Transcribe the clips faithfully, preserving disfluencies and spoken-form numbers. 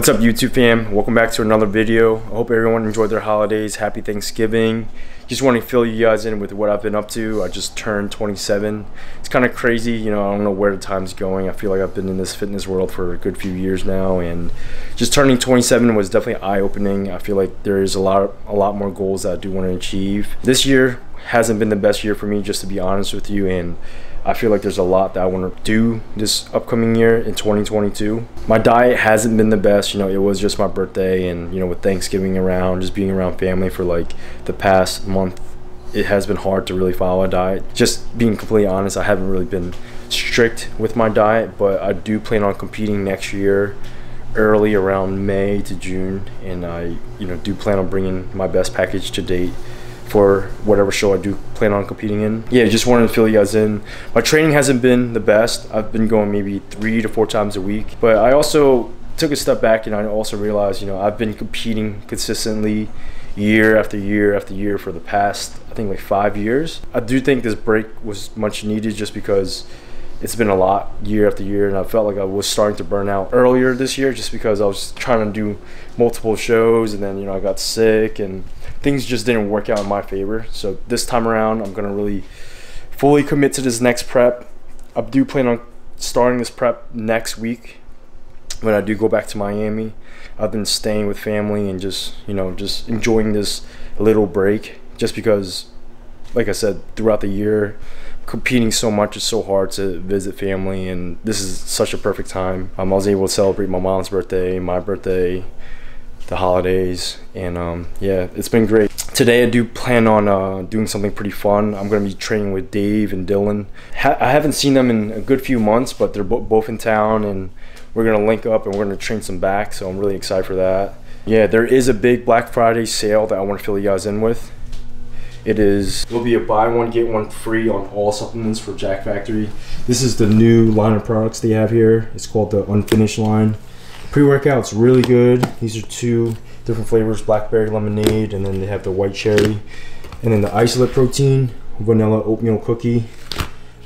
What's up, YouTube fam? Welcome back to another video. I hope everyone enjoyed their holidays. Happy Thanksgiving. Just want to fill you guys in with what I've been up to. I just turned twenty-seven. It's kind of crazy, you know, I don't know where the time's going. I feel like I've been in this fitness world for a good few years now, and just turning twenty-seven was definitely eye-opening. I feel like there's a lot, a lot more goals that I do want to achieve. This year hasn't been the best year for me, just to be honest with you, and I feel like there's a lot that I want to do this upcoming year in twenty twenty-two. My diet hasn't been the best, you know, it was just my birthday, and you know, with Thanksgiving around, just being around family for like the past month, it has been hard to really follow a diet. Just being completely honest, I haven't really been strict with my diet, but I do plan on competing next year, early around May to June, and I, you know, do plan on bringing my best package to date for whatever show I do plan on competing in. Yeah, just wanted to fill you guys in. My training hasn't been the best. I've been going maybe three to four times a week, but I also took a step back and I also realized, you know, I've been competing consistently year after year after year for the past, I think like five years. I do think this break was much needed just because it's been a lot year after year, and I felt like I was starting to burn out earlier this year just because I was trying to do multiple shows, and then, you know, I got sick and things just didn't work out in my favor. So this time around, I'm gonna really fully commit to this next prep. I do plan on starting this prep next week when I do go back to Miami. I've been staying with family and just, you know, just enjoying this little break just because, like I said, throughout the year, competing so much is so hard to visit family, and this is such a perfect time. Um, I was able to celebrate my mom's birthday, my birthday, the holidays, and um, yeah, it's been great. Today I do plan on uh, doing something pretty fun. I'm gonna be training with Dave and Dylan. Ha I haven't seen them in a good few months, but they're bo both in town, and we're gonna link up and we're gonna train some back, so I'm really excited for that. Yeah, there is a big Black Friday sale that I wanna fill you guys in with. It is, it'll be a buy one, get one free on all supplements for Jack Factory. This is the new line of products they have here. It's called the Unfinished line. Pre-workout's really good. These are two different flavors, blackberry lemonade, and then they have the white cherry. And then the isolate protein, vanilla oatmeal cookie.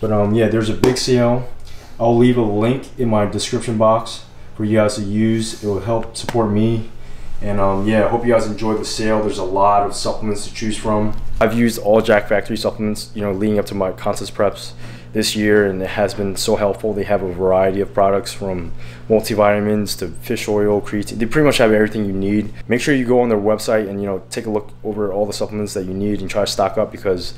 But um, yeah, there's a big sale. I'll leave a link in my description box for you guys to use. It will help support me. And um, yeah, I hope you guys enjoy the sale. There's a lot of supplements to choose from. I've used all Jack Factory supplements, you know, leading up to my contest preps this year, and it has been so helpful. They have a variety of products, from multivitamins to fish oil, creatine. They pretty much have everything you need. Make sure you go on their website and, you know, take a look over all the supplements that you need and try to stock up, because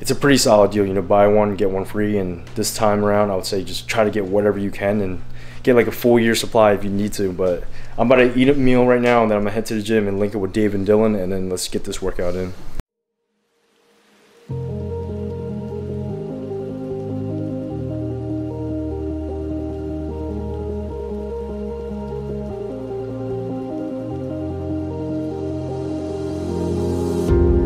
it's a pretty solid deal. You know, buy one, get one free. And this time around, I would say just try to get whatever you can and get like a full year supply if you need to. But I'm about to eat a meal right now, and then I'm gonna head to the gym and link it with Dave and Dylan, and then let's get this workout in.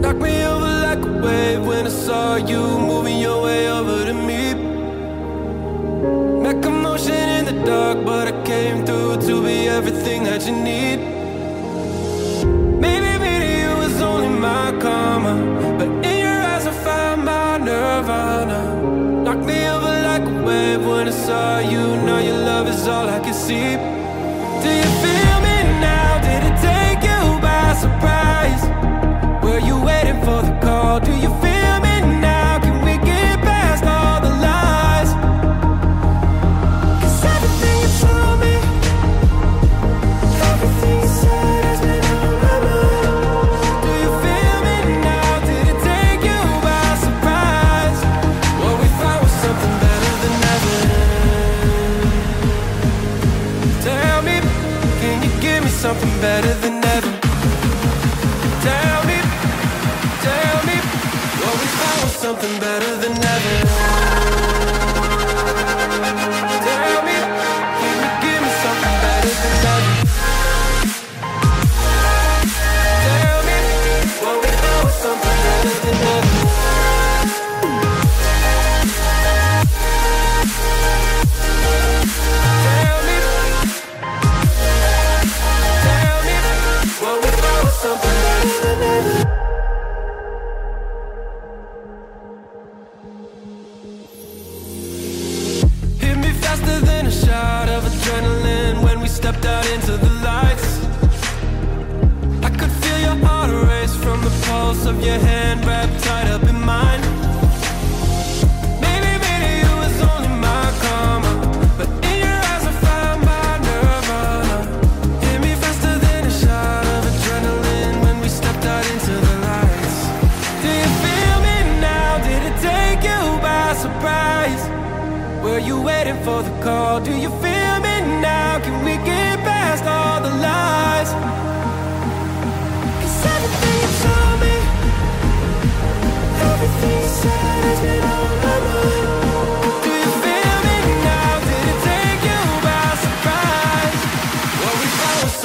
Knock me over like a wave when I saw you moving your way over to me. Make a motion in the dark, but I came through to be everything that you need. Maybe me to you is only my karma, but in your eyes I found my nirvana. Knock me over like a wave when I saw you. Now your love is all I can see. Do you feel me now? Did it take you by surprise? Were you waiting for the call? Do you feel me now? Can we get past all the lies? 'Cause everything you told me, everything you said has been on my mind. Do you feel me now? Did it take you by surprise? What we thought was something better than ever. Tell me, can you give me something better than ever? Tell me, tell me, what we found was something better than ever. Tell me, can you give me something better than ever? Tell me, what we found was something better than ever. Tell me, tell me, what we found was something better than ever. your hand wrapped tight up in mine. Maybe, maybe it was only my karma, but in your eyes I found my nirvana. Hit me faster than a shot of adrenaline when we stepped out into the lights. Do you feel me now? Did it take you by surprise? Were you waiting for the call? Do you feel me now? Can we get past all the lies?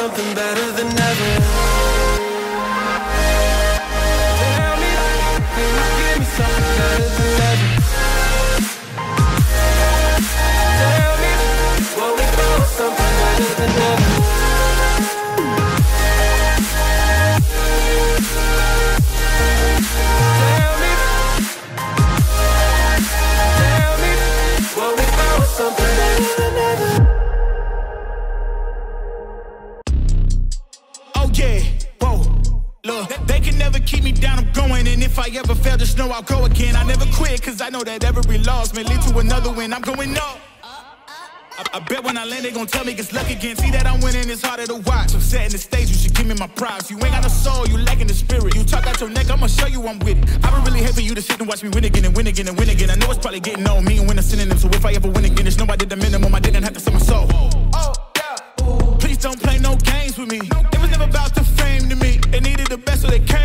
Something better than ever. Tell me, give me something better than ever. Tell me, what we found, something better than ever. Tell me, tell me, what we found, something better than ever. Yeah, whoa, look, they can never keep me down, I'm going. And if I ever fail, just know I'll go again. I never quit, cause I know that every loss may lead to another win. I'm going up. I, I bet when I land, they gon' tell me it's luck again. See that I'm winning, it's harder to watch. I'm setting the stage, you should give me my props. You ain't got no soul, you lacking the spirit. You talk out your neck, I'ma show you I'm with it. I've been really happy for you to sit and watch me win again and win again and win again. I know it's probably getting on me and when I'm sending them. So if I ever win again, it's nobody the minimum, I didn't have to sell my soul. Oh, yeah, please don't play no games with me. It was never about the fame to me. They needed the best so they came.